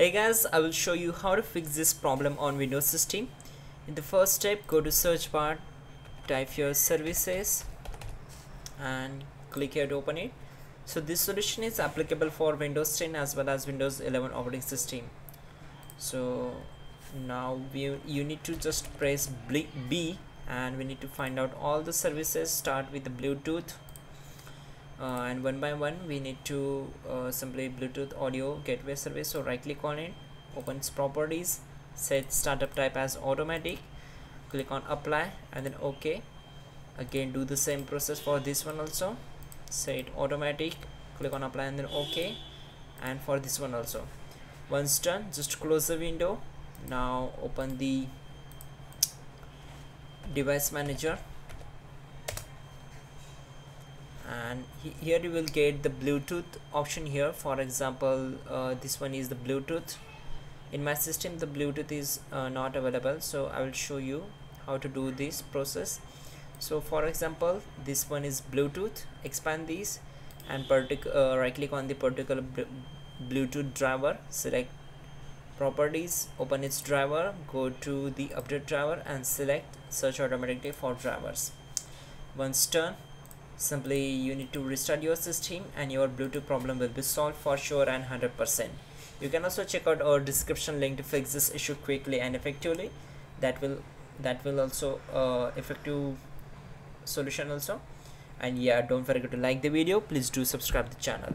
Hey guys, I will show you how to fix this problem on Windows system. In the first step, go to search bar, type your services and click here to open it. So this solution is applicable for Windows 10 as well as Windows 11 operating system. So now you need to just press B and we need to find out all the services. Start with the Bluetooth and one by one we need to simply Bluetooth audio gateway service. So right click on it, opens properties, set startup type as automatic, click on apply and then OK. Again do the same process for this one also, set automatic, click on apply and then OK, and for this one also. Once done, just close the window. Now open the device manager and here you will get the Bluetooth option here. For example, this one is the Bluetooth. In my system the Bluetooth is not available, so I will show you how to do this process. So for example, this one is Bluetooth, expand these and right click on the particular Bluetooth driver, select properties, open its driver, go to the update driver and select search automatically for drivers. Once done, simply you need to restart your system and your Bluetooth problem will be solved for sure and 100%. You can also check out our description link to fix this issue quickly and effectively. That will also effective solution also. And yeah, don't forget to like the video. Please do subscribe the channel.